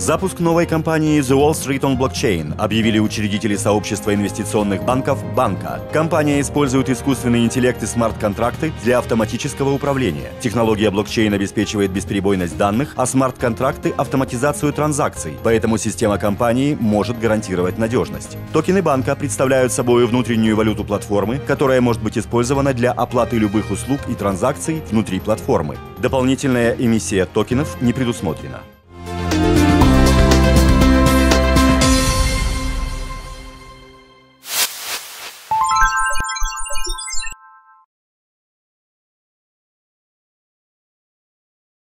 Запуск новой компании The Wall Street on Blockchain объявили учредители сообщества инвестиционных банков «BANCA». Компания использует искусственный интеллект и смарт-контракты для автоматического управления. Технология блокчейн обеспечивает бесперебойность данных, а смарт-контракты – автоматизацию транзакций, поэтому система компании может гарантировать надежность. Токены «BANCA» представляют собой внутреннюю валюту платформы, которая может быть использована для оплаты любых услуг и транзакций внутри платформы. Дополнительная эмиссия токенов не предусмотрена.